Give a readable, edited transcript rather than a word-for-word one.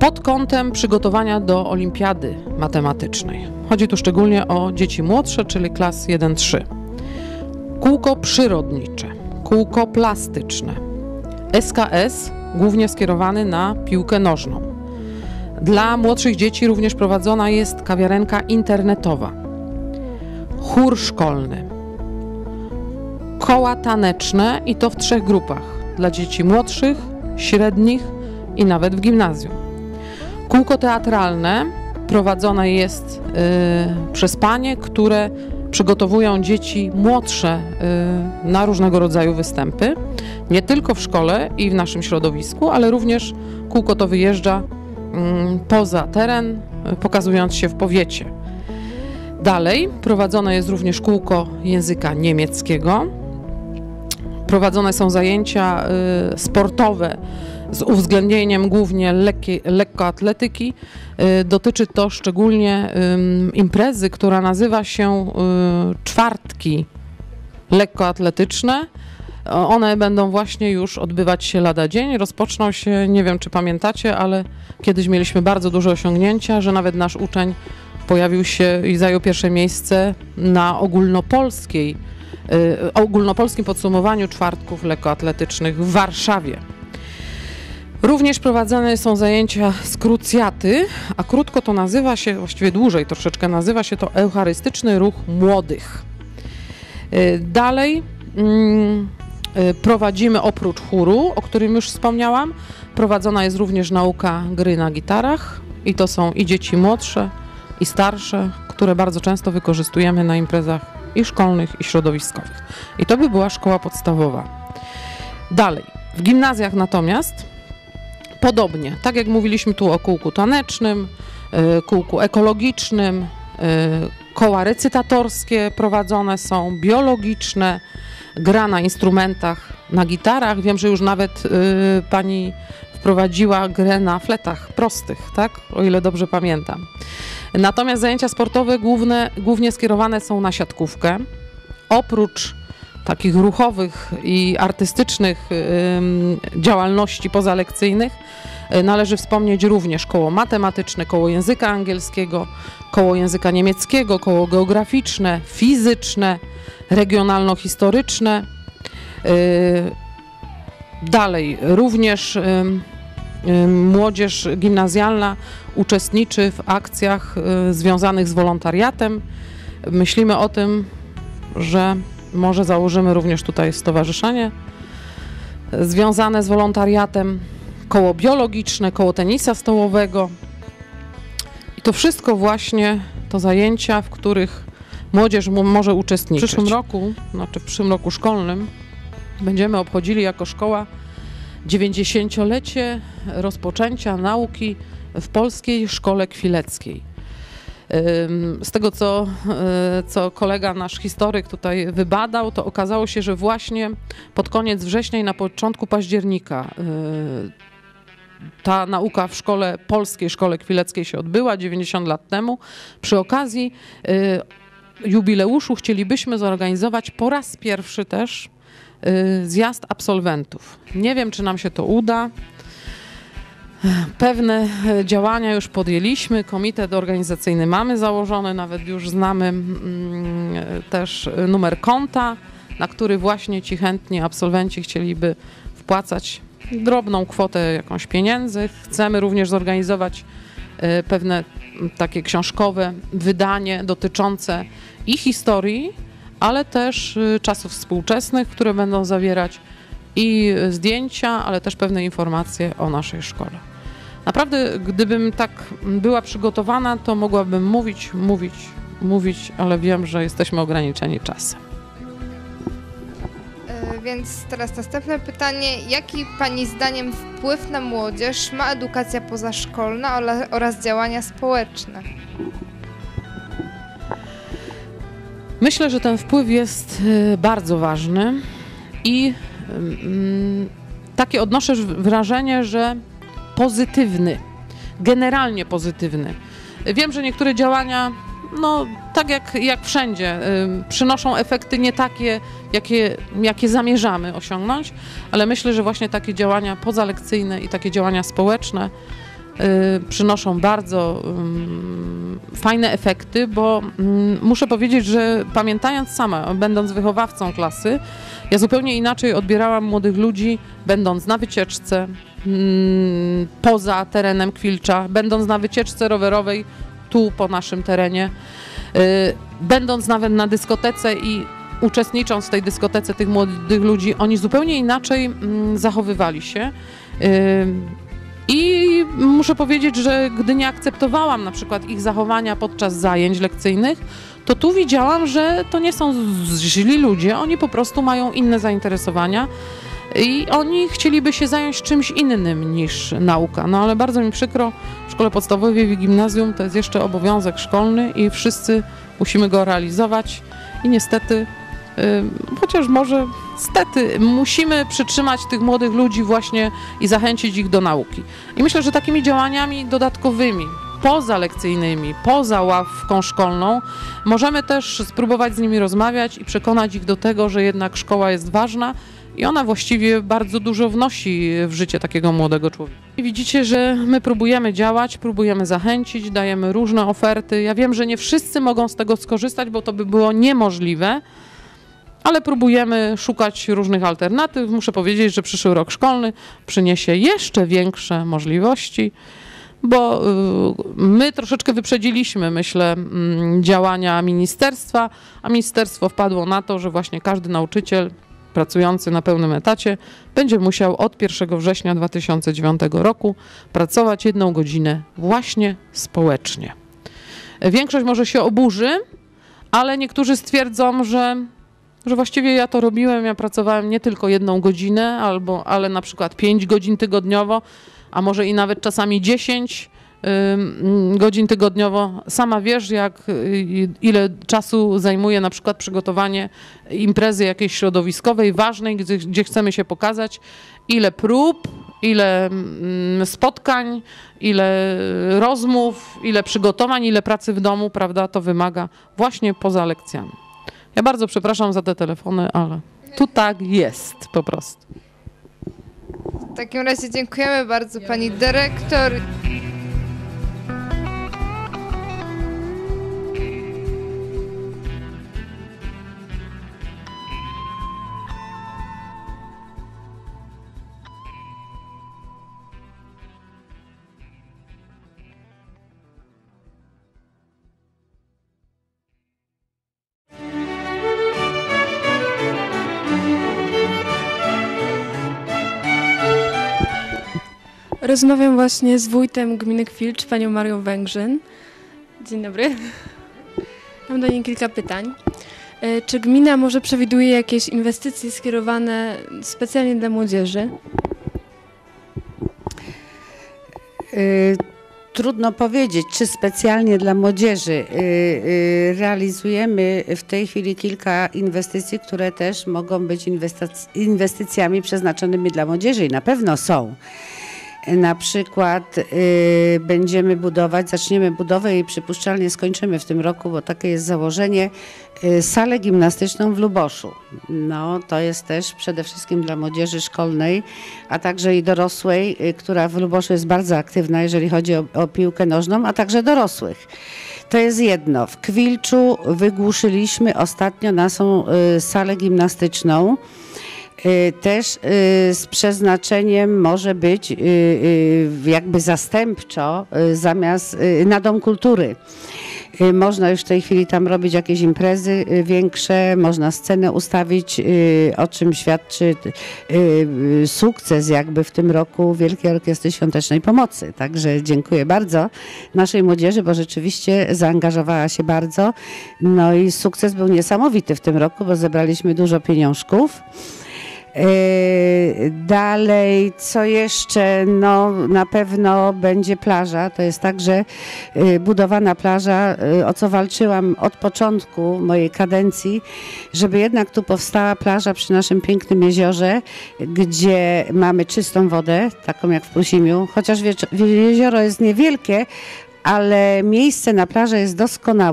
Pod kątem przygotowania do olimpiady matematycznej. Chodzi tu szczególnie o dzieci młodsze, czyli klas 1-3. Kółko przyrodnicze, kółko plastyczne, SKS głównie skierowany na piłkę nożną. Dla młodszych dzieci również prowadzona jest kawiarenka internetowa, chór szkolny, koła taneczne i to w 3 grupach, dla dzieci młodszych, średnich i nawet w gimnazjum. Kółko teatralne prowadzone jest przez panie, które przygotowują dzieci młodsze na różnego rodzaju występy, nie tylko w szkole i w naszym środowisku, ale również kółko to wyjeżdża poza teren, pokazując się w powiecie. Dalej prowadzone jest również kółko języka niemieckiego. Prowadzone są zajęcia sportowe z uwzględnieniem głównie lekkoatletyki. Dotyczy to szczególnie imprezy, która nazywa się Czwartki Lekkoatletyczne. One będą właśnie już odbywać się lada dzień. Rozpoczną się, nie wiem czy pamiętacie, ale kiedyś mieliśmy bardzo duże osiągnięcia, że nawet nasz uczeń pojawił się i zajął pierwsze miejsce na ogólnopolskim podsumowaniu czwartków lekkoatletycznych w Warszawie. Również prowadzone są zajęcia z krucjaty, a krótko to nazywa się, właściwie dłużej troszeczkę nazywa się to Eucharystyczny Ruch Młodych. Dalej prowadzimy oprócz chóru, o którym już wspomniałam, prowadzona jest również nauka gry na gitarach i to są i dzieci młodsze i starsze, które bardzo często wykorzystujemy na imprezach i szkolnych, i środowiskowych. I to by była szkoła podstawowa. Dalej, w gimnazjach natomiast podobnie, tak jak mówiliśmy tu o kółku tanecznym, kółku ekologicznym, koła recytatorskie prowadzone są, biologiczne, gra na instrumentach, na gitarach. Wiem, że już nawet pani prowadziła grę na fletach prostych, tak? O ile dobrze pamiętam. Natomiast zajęcia sportowe głównie skierowane są na siatkówkę. Oprócz takich ruchowych i artystycznych działalności pozalekcyjnych należy wspomnieć również koło matematyczne, koło języka angielskiego, koło języka niemieckiego, koło geograficzne, fizyczne, regionalno-historyczne. Dalej również młodzież gimnazjalna uczestniczy w akcjach związanych z wolontariatem. Myślimy o tym, że może założymy również tutaj stowarzyszenie związane z wolontariatem, koło biologiczne, koło tenisa stołowego. I to wszystko właśnie to zajęcia, w których młodzież może uczestniczyć. W przyszłym roku szkolnym będziemy obchodzili jako szkoła 90-lecie rozpoczęcia nauki w Polskiej Szkole Kwileckiej. Z tego, co kolega nasz historyk tutaj wybadał, to okazało się, że właśnie pod koniec września i na początku października ta nauka w szkole, Polskiej Szkole Kwileckiej się odbyła 90 lat temu. Przy okazji jubileuszu chcielibyśmy zorganizować po raz pierwszy też zjazd absolwentów. Nie wiem, czy nam się to uda. Pewne działania już podjęliśmy, komitet organizacyjny mamy założony, nawet już znamy też numer konta, na który właśnie ci chętni absolwenci chcieliby wpłacać drobną kwotę jakąś pieniędzy. Chcemy również zorganizować pewne takie książkowe wydanie dotyczące i historii, ale też czasów współczesnych, które będą zawierać i zdjęcia, ale też pewne informacje o naszej szkole. Naprawdę, gdybym tak była przygotowana, to mogłabym mówić, ale wiem, że jesteśmy ograniczeni czasem. Więc teraz następne pytanie. Jaki Pani zdaniem wpływ na młodzież ma edukacja pozaszkolna oraz działania społeczne? Myślę, że ten wpływ jest bardzo ważny i takie odnoszę wrażenie, że pozytywny, generalnie pozytywny. Wiem, że niektóre działania no tak jak wszędzie, przynoszą efekty nie takie, jakie zamierzamy osiągnąć, ale myślę, że właśnie takie działania pozalekcyjne i takie działania społeczne przynoszą bardzo fajne efekty, bo muszę powiedzieć, że pamiętając sama, będąc wychowawcą klasy, ja zupełnie inaczej odbierałam młodych ludzi, będąc na wycieczce poza terenem Kwilcza, będąc na wycieczce rowerowej tu po naszym terenie, będąc nawet na dyskotece i uczestnicząc w tej dyskotece tych młodych ludzi, oni zupełnie inaczej zachowywali się. I muszę powiedzieć, że gdy nie akceptowałam na przykład ich zachowania podczas zajęć lekcyjnych, to tu widziałam, że to nie są źli ludzie, oni po prostu mają inne zainteresowania i oni chcieliby się zająć czymś innym niż nauka. No ale bardzo mi przykro, w szkole podstawowej i gimnazjum to jest jeszcze obowiązek szkolny i wszyscy musimy go realizować i niestety, chociaż może stety, musimy przytrzymać tych młodych ludzi właśnie i zachęcić ich do nauki. I myślę, że takimi działaniami dodatkowymi, pozalekcyjnymi, poza ławką szkolną, możemy też spróbować z nimi rozmawiać i przekonać ich do tego, że jednak szkoła jest ważna i ona właściwie bardzo dużo wnosi w życie takiego młodego człowieka. I widzicie, że my próbujemy działać, próbujemy zachęcić, dajemy różne oferty. Ja wiem, że nie wszyscy mogą z tego skorzystać, bo to by było niemożliwe, ale próbujemy szukać różnych alternatyw. Muszę powiedzieć, że przyszły rok szkolny przyniesie jeszcze większe możliwości, bo my troszeczkę wyprzedziliśmy, myślę, działania ministerstwa, a ministerstwo wpadło na to, że właśnie każdy nauczyciel pracujący na pełnym etacie będzie musiał od 1 września 2009 roku pracować 1 godzinę właśnie społecznie. Większość może się oburzy, ale niektórzy stwierdzą, że właściwie ja to robiłem, ja pracowałem nie tylko 1 godzinę, ale na przykład 5 godzin tygodniowo, a może i nawet czasami 10 godzin tygodniowo. Sama wiesz, ile czasu zajmuje na przykład przygotowanie imprezy jakiejś środowiskowej, ważnej, gdzie chcemy się pokazać, ile prób, ile spotkań, ile rozmów, ile przygotowań, ile pracy w domu, prawda, to wymaga właśnie poza lekcjami. Ja bardzo przepraszam za te telefony, ale tu tak jest po prostu. W takim razie dziękujemy bardzo pani dyrektor. Rozmawiam właśnie z wójtem gminy Kwilcz, panią Marią Węgrzyn. Dzień dobry. Mam do niej kilka pytań. Czy gmina może przewiduje jakieś inwestycje skierowane specjalnie dla młodzieży? Trudno powiedzieć, czy specjalnie dla młodzieży. Realizujemy w tej chwili kilka inwestycji, które też mogą być inwestycjami przeznaczonymi dla młodzieży i na pewno są. Na przykład będziemy budować, zaczniemy budowę i przypuszczalnie skończymy w tym roku, bo takie jest założenie, salę gimnastyczną w Luboszu. No, to jest też przede wszystkim dla młodzieży szkolnej, a także i dorosłej, która w Luboszu jest bardzo aktywna, jeżeli chodzi o piłkę nożną, a także dorosłych. To jest jedno. W Kwilczu wygłuszyliśmy ostatnio naszą salę gimnastyczną. Też z przeznaczeniem może być jakby zastępczo zamiast na Dom Kultury. Można już w tej chwili tam robić jakieś imprezy większe, można scenę ustawić, o czym świadczy sukces jakby w tym roku Wielkiej Orkiestry Świątecznej Pomocy. Także dziękuję bardzo naszej młodzieży, bo rzeczywiście zaangażowała się bardzo. No i sukces był niesamowity w tym roku, bo zebraliśmy dużo pieniążków. Dalej, co jeszcze? No, na pewno będzie plaża. To jest także budowana plaża, o co walczyłam od początku mojej kadencji, żeby jednak tu powstała plaża przy naszym pięknym jeziorze, gdzie mamy czystą wodę, taką jak w Pusimiu, chociaż jezioro jest niewielkie, ale miejsce na plażę jest doskonałe.